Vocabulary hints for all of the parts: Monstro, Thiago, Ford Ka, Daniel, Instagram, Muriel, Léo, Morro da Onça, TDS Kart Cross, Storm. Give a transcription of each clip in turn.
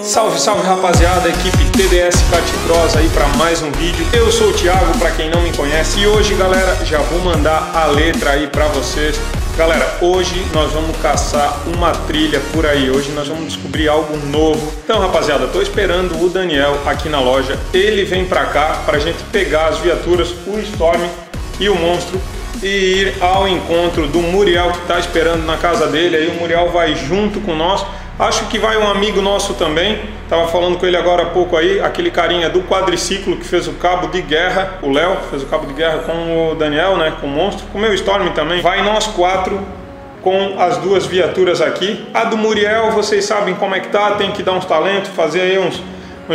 Salve, salve rapaziada, equipe TDS Kart Cross aí para mais um vídeo. Eu sou o Thiago, para quem não me conhece, e hoje, galera, já vou mandar a letra aí para vocês. Galera, hoje nós vamos caçar uma trilha por aí, hoje nós vamos descobrir algo novo. Então, rapaziada, tô esperando o Daniel aqui na loja, ele vem para cá pra gente pegar as viaturas, o Storm e o Monstro, e ir ao encontro do Muriel, que tá esperando na casa dele. Aí o Muriel vai junto com nós. Acho que vai um amigo nosso também, tava falando com ele agora há pouco aí, aquele carinha do quadriciclo que fez o cabo de guerra, o Léo, fez o cabo de guerra com o Daniel, né, com o Monstro, com o meu Storm também. Vai nós quatro com as duas viaturas aqui. A do Muriel, vocês sabem como é que tá, tem que dar uns talentos, fazer aí uns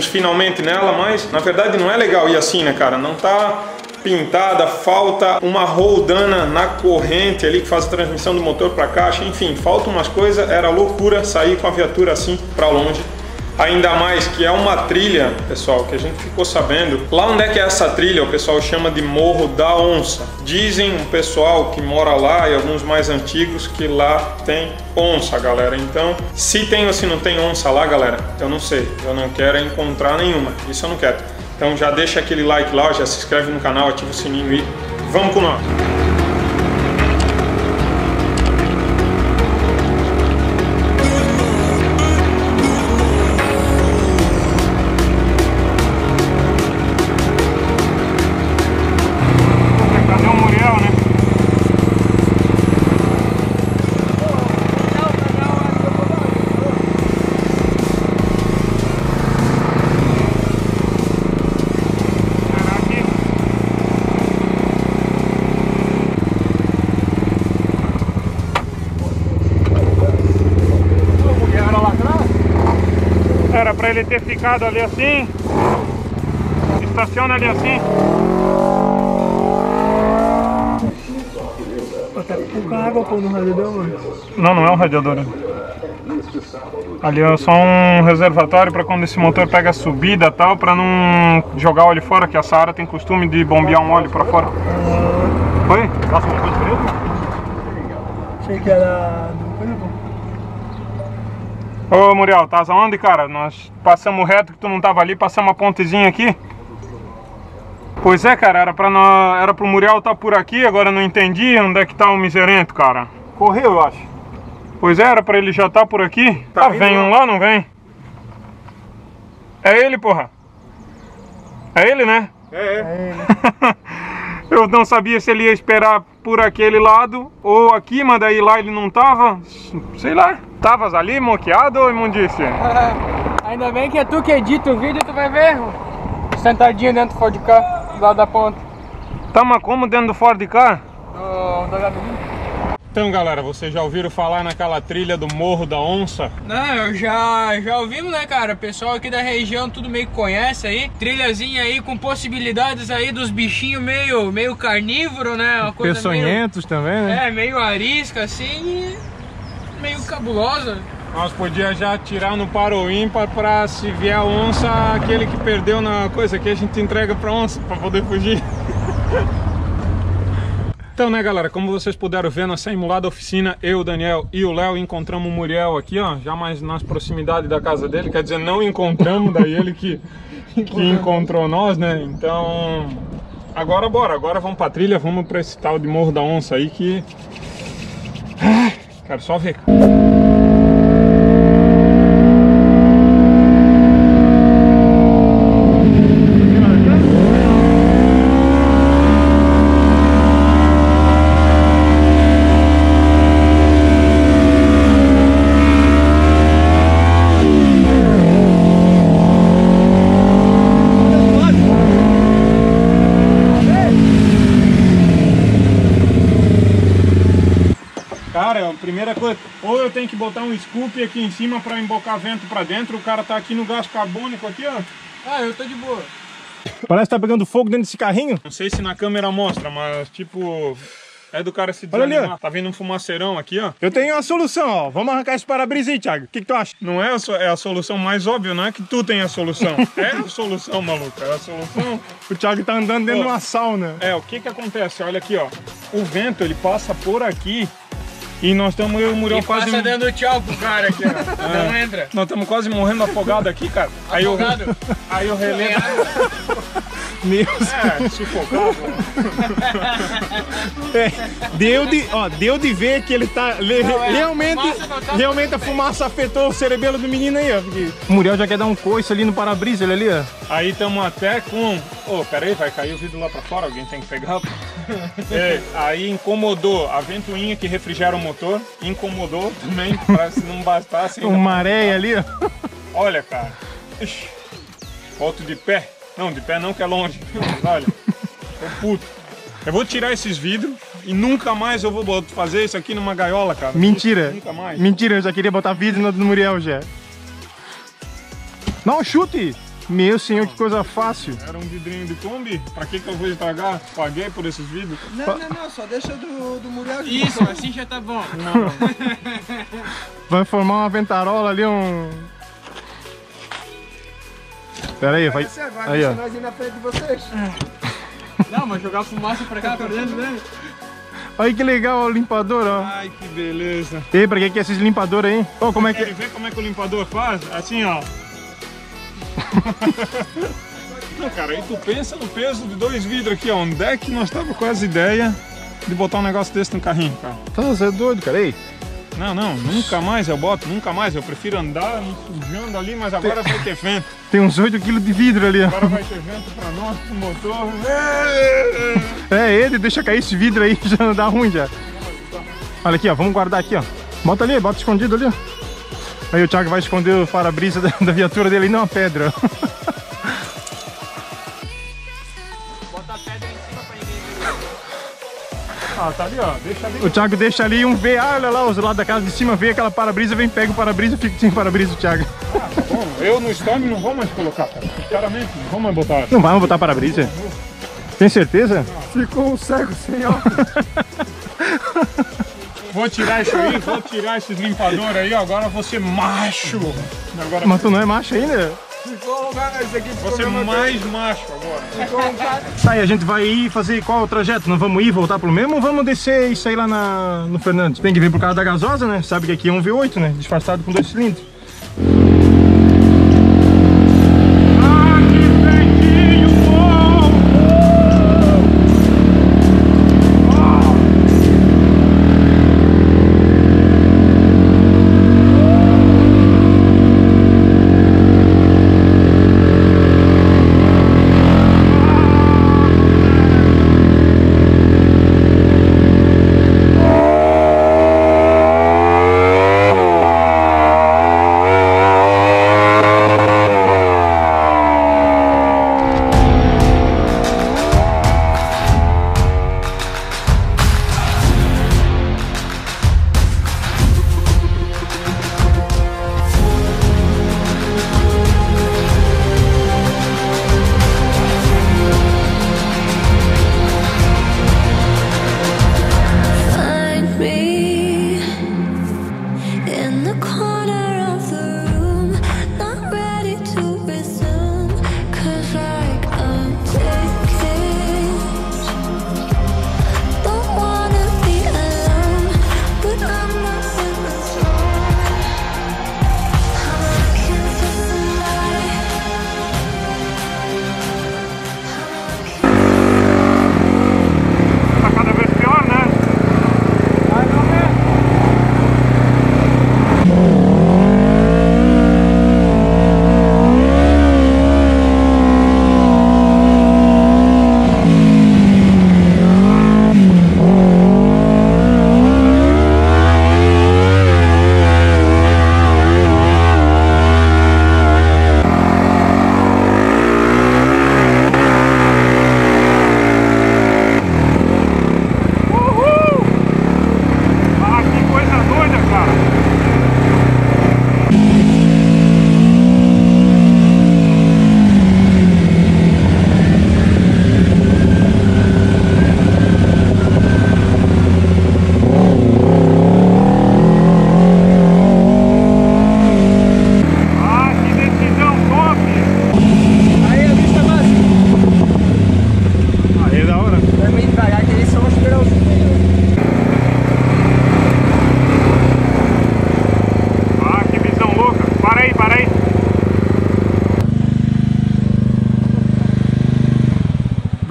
finalmente nela, mas na verdade não é legal ir assim, né, cara, não tá pintada, falta uma roldana na corrente ali que faz a transmissão do motor para a caixa, enfim, falta umas coisas. Era loucura sair com a viatura assim para longe, ainda mais que é uma trilha, pessoal, que a gente ficou sabendo. Lá onde é que é essa trilha, o pessoal chama de Morro da Onça. Dizem o pessoal que mora lá e alguns mais antigos que lá tem onça, galera. Então, se tem ou se não tem onça lá, galera, eu não sei, eu não quero encontrar nenhuma, isso eu não quero. Então já deixa aquele like lá, já se inscreve no canal, ativa o sininho e vamos com nós! Cadê o Muriel, né? Era pra ele ter ficado ali assim, estaciona ali assim. Tá pouca água, pô, no radiador, mano. Não, não é um radiador. Né? Ali é só um reservatório pra quando esse motor pega subida e tal, pra não jogar óleo fora, que a Saara tem costume de bombear um óleo pra fora. Oi? Nossa, motor preto? Achei que era do preto. Ô Muriel, tá aonde, cara? Nós passamos reto que tu não tava ali, passamos uma pontezinha aqui. Pois é, cara, era pro Muriel tá por aqui, agora não entendi onde é que tá o miserento, cara. Correu, eu acho. Pois é, era pra ele já tá por aqui. Tá, ah, vem um lá, não vem? É ele, porra? É ele, né? É ele. Eu não sabia se ele ia esperar por aquele lado ou aqui, mas daí lá ele não tava, sei lá. Tavas ali, moqueado ou imundícia? Ainda bem que é tu que edita o vídeo, tu vai ver. Sentadinho dentro do Ford Ka, do lado da ponta. Tá, mas como dentro do Ford Ka? Então, galera, vocês já ouviram falar naquela trilha do Morro da Onça? Não, eu já ouvimos, né, cara? O pessoal aqui da região tudo meio que conhece aí. Trilhazinha aí com possibilidades aí dos bichinhos meio carnívoro, né? Uma coisa peçonhentos meio, também, né? É, meio arisca, assim, e meio cabulosa. Nós podíamos já tirar no paro ímpar pra, se vier onça, aquele que perdeu na coisa que a gente entrega pra onça, pra poder fugir. Então, né, galera, como vocês puderam ver, nós saímos lá da oficina, eu, Daniel e o Léo, encontramos o Muriel aqui, ó, já mais nas proximidades da casa dele, quer dizer, não encontramos, daí ele que encontrou nós, né, então, agora bora, agora vamos pra trilha, vamos pra esse tal de Morro da Onça aí que, quero só ver. Cara, a primeira coisa, ou eu tenho que botar um scoop aqui em cima pra embocar vento pra dentro, o cara tá aqui no gás carbônico aqui, ó. Ah, eu tô de boa. Parece que tá pegando fogo dentro desse carrinho. Não sei se na câmera mostra, mas tipo, é do cara se desanimar. Olha ali, tá vindo um fumaceirão aqui, ó. Eu tenho uma solução, ó. Vamos arrancar esse para-brisa aí, Thiago. O que tu acha? Não é a solução mais óbvia, não é que tu tem a solução. É a solução, maluco, é a solução. O Thiago tá andando dentro de uma sauna. É, o que acontece? Olha aqui, ó. O vento, ele passa por aqui. E nós estamos, eu e o Muriel quase... passa dando tchau pro cara aqui, ó. Não entra. Nós estamos quase morrendo afogado aqui, cara. Afogado? Aí eu relembro... Deu de ver que ele tá... Realmente a fumaça afetou o cerebelo do menino aí, ó. Porque... o Muriel já quer dar um coice ali no para-brisa, ele ali, ó. Aí estamos até com... Ô, peraí, vai cair o vidro lá pra fora, alguém tem que pegar. É, aí incomodou a ventoinha que refrigera o motor, incomodou também, pra se não bastasse... Uma areia ali, ó. Olha, cara. Ixi. Volto de pé. Não, de pé não, que é longe. Olha, tô puto. Eu vou tirar esses vidros e nunca mais eu vou fazer isso aqui numa gaiola, cara. Mentira. Nunca mais. Mentira, eu já queria botar vidro no Muriel já. Não, chute! Meu senhor, que coisa fácil. Era um vidrinho de Kombi? Pra que que eu vou estragar? Paguei por esses vidros? Não, só deixa do Muriel. Isso, assim já tá bom. Não. Vai formar uma ventarola ali, um... Pera aí, vai. Aí, ó. Nós na frente de vocês. Não, mas jogar fumaça pra cá, pra dentro, né? Olha que legal o limpador, ó. Ai, que beleza. E aí, pra que é esses limpadores aí? Oh, como é que... Ver como é que o limpador faz? Assim, ó. Não, cara, aí tu pensa no peso de dois vidros aqui, ó. Onde é que nós tava com essa ideia de botar um negócio desse no carrinho, cara? Tá, você é doido, cara. Ei. Não, nunca mais eu boto, nunca mais. Eu prefiro andar sujando ali, mas agora vai ter vento. Tem uns 8 kg de vidro ali. Agora vai ter vento pra nós, pro motor. É, ele deixa cair esse vidro aí, já não dá ruim já. Olha aqui, ó, vamos guardar aqui, ó. Bota ali, bota escondido ali, ó. Aí o Thiago vai esconder o para-brisa da viatura dele, não a pedra. Bota a pedra em cima pra ninguém. Ah, tá ali, ó. Deixa ali. O Thiago deixa ali um V, olha lá, os lados da casa de cima, vê aquela para-brisa, vem, pega o para-brisa, fica sem para-brisa, o Thiago. Ah, tá bom. Eu no Storm não vou mais colocar, cara. Claramente, não vou mais botar. Não vai mais botar para-brisa? Tem certeza? Não. Ficou um cego sem óculos. Vou tirar isso aí, vou tirar esses limpadores aí, agora eu vou ser macho. Agora... Mas tu não é macho ainda? Você é mais macho agora. Tá, e a gente vai ir fazer qual o trajeto? Não vamos ir voltar pro mesmo ou vamos descer e sair lá no Fernandes? Tem que vir por causa da gasosa, né? Sabe que aqui é um V8, né? Disfarçado com 2 cilindros.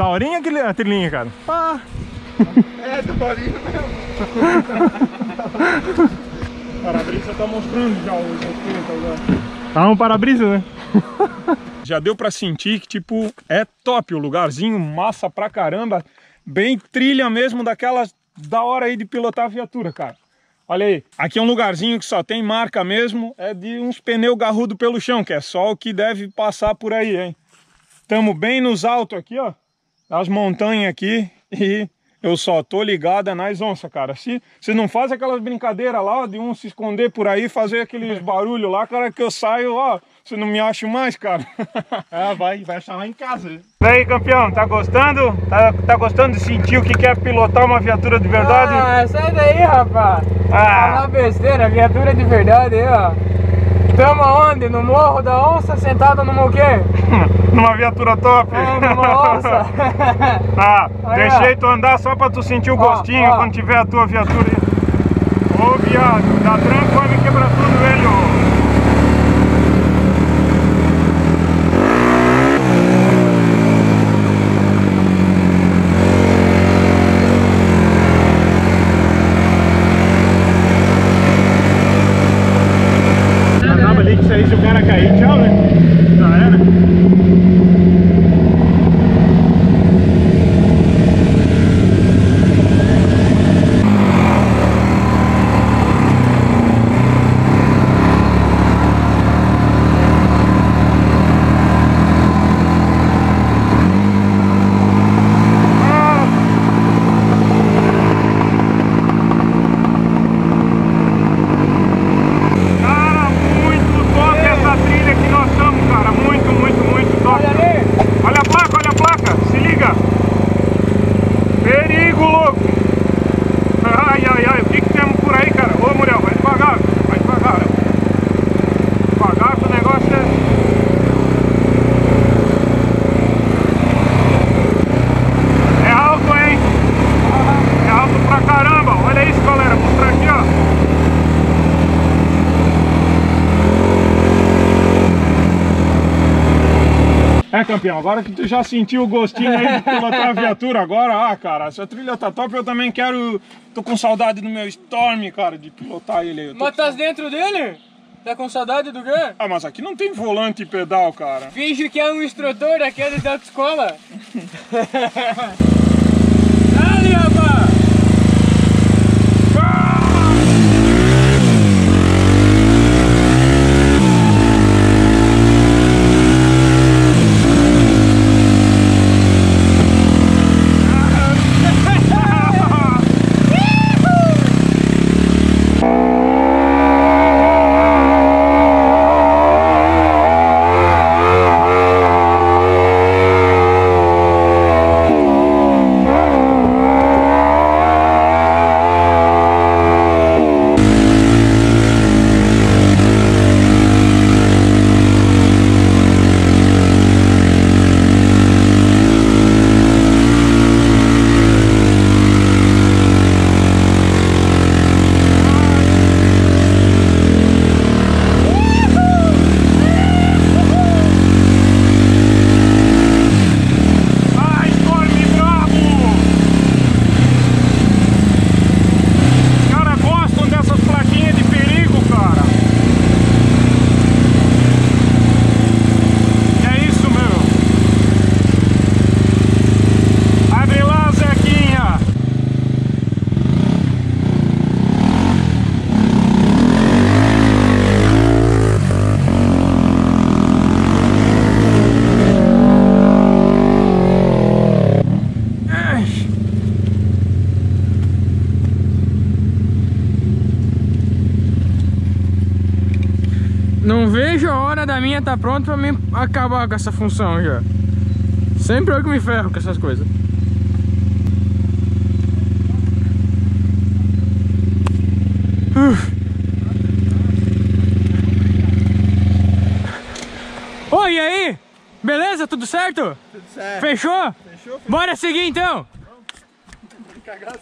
daorinha a trilhinha, cara. Ah. É, daorinha mesmo. O para-brisa tá mostrando já hoje. Tá um para-brisa, né? Já deu pra sentir que, tipo, é top o lugarzinho, massa pra caramba. Bem trilha mesmo, daquelas da hora aí de pilotar a viatura, cara. Olha aí, aqui é um lugarzinho que só tem marca mesmo, é de uns pneus garrudo pelo chão, que é só o que deve passar por aí, hein? Tamo bem nos altos aqui, ó, as montanhas aqui, e eu só tô ligada nas onças, cara. Se não faz aquelas brincadeiras lá, ó, de um se esconder por aí, fazer aqueles barulhos lá, cara, que eu saio, ó, você não me acha mais, cara. Ah, vai achar lá em casa. E aí, campeão, tá gostando? Tá gostando de sentir o que é pilotar uma viatura de verdade? Ah, sai daí, rapaz. Ah, é besteira, viatura de verdade aí, ó. Tamo aonde? No Morro da Onça, sentado numa o quê? Numa viatura top. É, numa onça. Ah, aí, deixei ó. Tu andar só pra tu sentir o gostinho ó. Quando tiver a tua viatura. Ô, viado, dá tranco, vai me quebrar tudo ele, ó. É, campeão, agora que tu já sentiu o gostinho aí de pilotar a viatura, agora, cara, essa trilha tá top, eu também quero... Tô com saudade do meu Storm, cara, de pilotar ele. Mas tá dentro dele? Tá com saudade do quê? Ah, mas aqui não tem volante e pedal, cara. Finge que é um instrutor daquele da autoescola. Dale, rapaz! Não vejo a hora da minha tá pronta pra mim acabar com essa função já. Sempre eu que me ferro com essas coisas. Oi, e aí? Beleza? Tudo certo? Tudo certo. Fechou? Fechou? Bora seguir então! Vamos. Cagaço,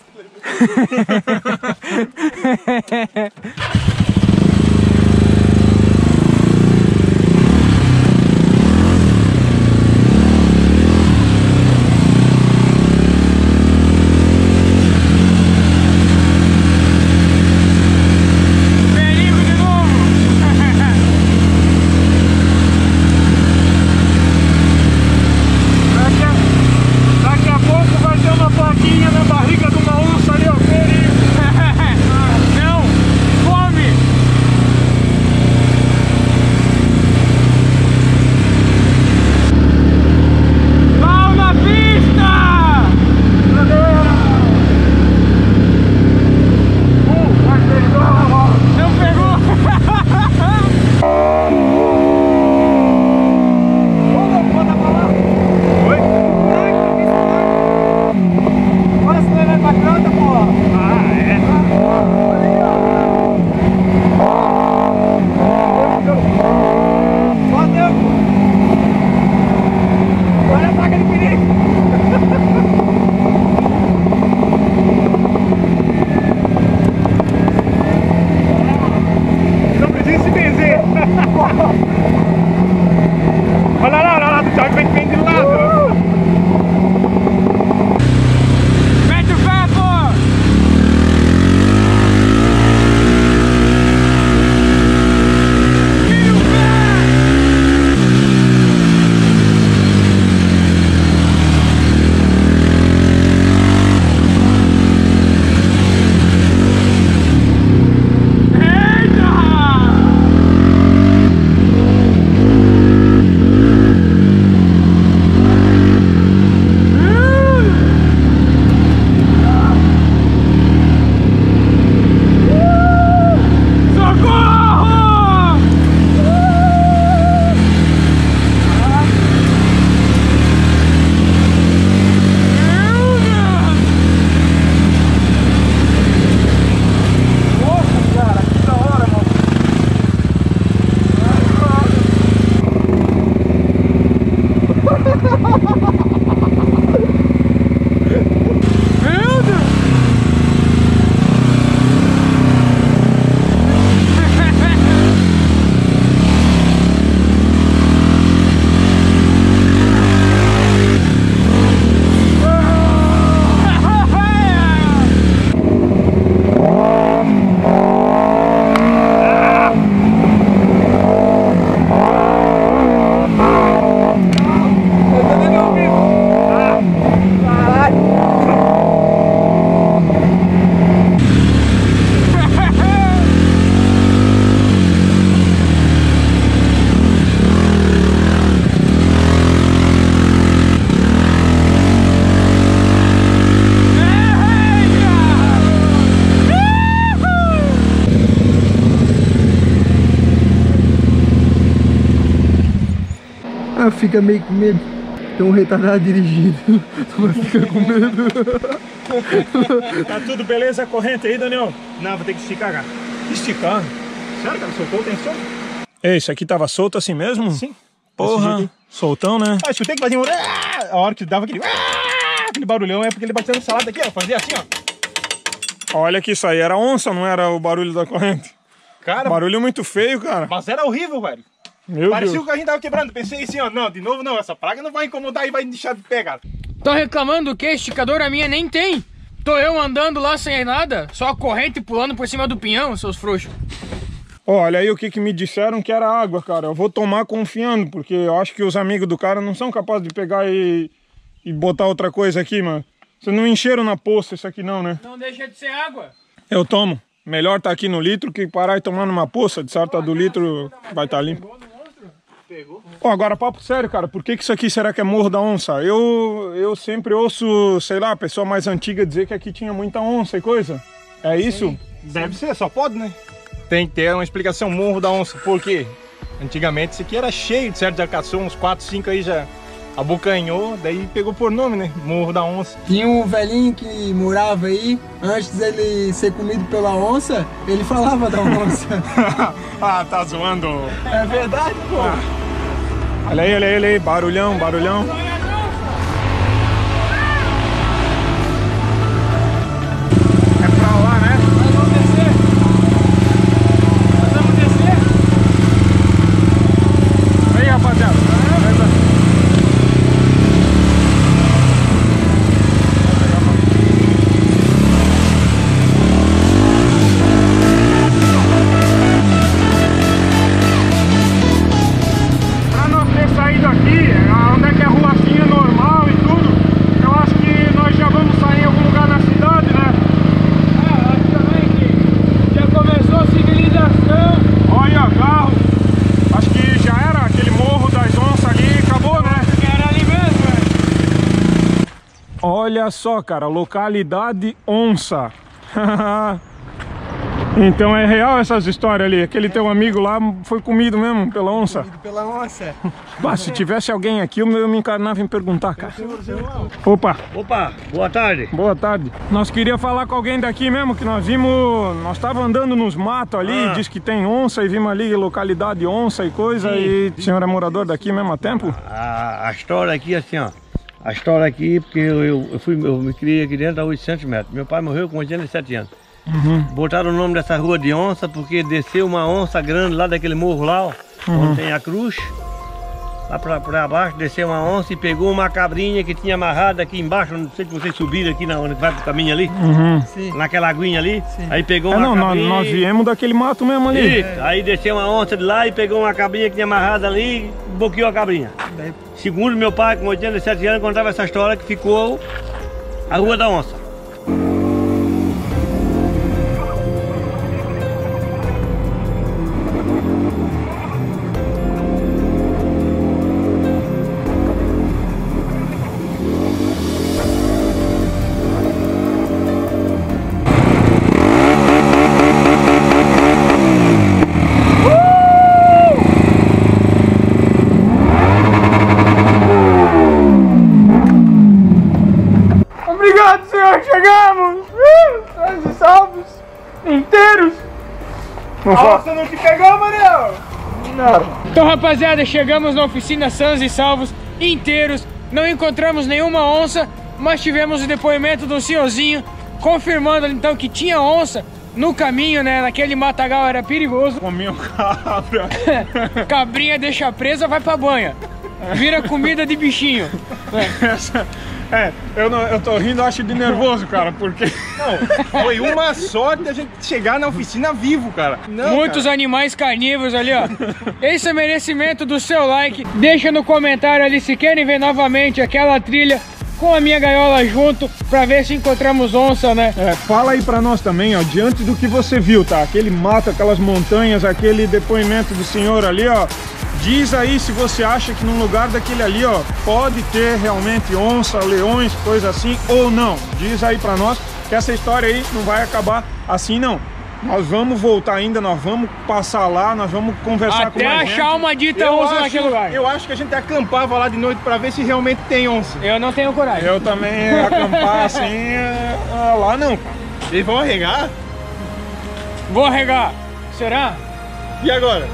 Ah, fica meio com medo. Tem um retardado dirigindo. Tu fica com medo. Tá tudo beleza? A corrente aí, Daniel? Não, vou ter que esticar, cara. Esticar? Sério, cara? Soltou o tensor? Ei, isso aqui tava solto assim mesmo? Sim. Porra, soltão, né? Ah, escutei que fazia um... A hora que dava aquele barulhão é porque ele batia no salado aqui, ó. Fazia assim, ó. Olha que isso aí era onça, não era o barulho da corrente? Cara... Barulho muito feio, cara. Mas era horrível, velho. Meu Parecia Deus. Que o carrinho tava quebrando. Pensei assim, ó, não, de novo não, essa praga não vai incomodar e vai deixar de pé, cara. Tá reclamando o quê? Esticador a minha nem tem. Tô eu andando lá sem nada, só a corrente pulando por cima do pinhão, seus frouxos. Olha aí o que me disseram que era água, cara. Eu vou tomar confiando, porque eu acho que os amigos do cara não são capazes de pegar e botar outra coisa aqui, mano. Vocês não encheram na poça isso aqui não, né? Não deixa de ser água. Eu tomo. Melhor tá aqui no litro que parar e tomar numa poça. De certo, a do litro vai tá limpo. Ó, agora papo sério, cara, por que isso aqui será que é Morro da Onça? Eu sempre ouço, sei lá, a pessoa mais antiga dizer que aqui tinha muita onça e coisa. É isso? Sim. Deve ser, só pode, né? Tem que ter uma explicação, Morro da Onça. Por quê? Antigamente isso aqui era cheio de certo, já caçou uns 4, 5 aí já abocanhou, daí pegou por nome, né? Morro da Onça. Tinha um velhinho que morava aí, antes dele ser comido pela onça, ele falava da onça. Ah, tá zoando. É verdade, pô. Ah. Olha aí, olha aí, olha aí. Barulhão, barulhão. Olha só, cara, localidade Onça. Então é real essas histórias ali. Aquele teu amigo lá foi comido mesmo pela onça. Comido pela onça. Bah, se tivesse alguém aqui, eu me encarnava em perguntar, cara. Opa. Opa, boa tarde. Boa tarde. Nós queríamos falar com alguém daqui mesmo, que nós vimos... Nós estávamos andando nos matos ali, diz que tem onça, e vimos ali localidade Onça e coisa. Sim. E o senhor é morador daqui mesmo há tempo? A história aqui assim, ó. A história aqui, porque eu me criei aqui dentro a 800 metros. Meu pai morreu com 87 anos. Uhum. Botaram o nome dessa rua de Onça porque desceu uma onça grande lá daquele morro lá, ó, onde tem a cruz. Lá pra baixo desceu uma onça e pegou uma cabrinha que tinha amarrada aqui embaixo. Não sei se vocês subiram aqui, na, onde vai pro caminho ali. Uhum. Naquela aguinha ali. Sim. Aí pegou uma cabrinha. Nós viemos daquele mato mesmo ali. Isso. É. Aí desceu uma onça de lá e pegou uma cabrinha que tinha amarrada ali e boqueou a cabrinha. Daí... Segundo meu pai, com 87 anos, contava essa história que ficou a Rua da Onça. Então, rapaziada, chegamos na oficina sãos e salvos, inteiros, não encontramos nenhuma onça, mas tivemos o depoimento do senhorzinho, confirmando então que tinha onça no caminho, né, naquele matagal era perigoso. Comiam cabra. Cabrinha deixa presa, vai pra banha, vira comida de bichinho. Eu tô rindo, acho de nervoso, cara, porque... Não, foi uma sorte a gente chegar na oficina vivo, cara. Não, muitos animais carnívoros ali, ó. Esse é o merecimento do seu like. Deixa no comentário ali se querem ver novamente aquela trilha com a minha gaiola junto, pra ver se encontramos onça, né? É, fala aí pra nós também, ó, diante do que você viu, tá? Aquele mato, aquelas montanhas, aquele depoimento do senhor ali, ó. Diz aí se você acha que num lugar daquele ali, ó, pode ter realmente onça, leões, coisa assim, ou não. Diz aí pra nós que essa história aí não vai acabar assim, não. Nós vamos voltar ainda, nós vamos passar lá, nós vamos conversar com mais gente. Até achar uma dita onça naquele lugar. Eu acho que a gente acampava lá de noite pra ver se realmente tem onça. Eu não tenho coragem. Eu também acampar assim, lá não, cara. Eles vão regar? Vou regar. Será? E agora?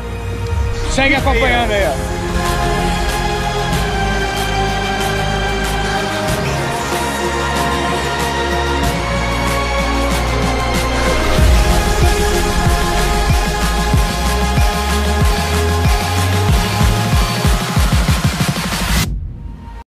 Segue acompanhando aí, ó.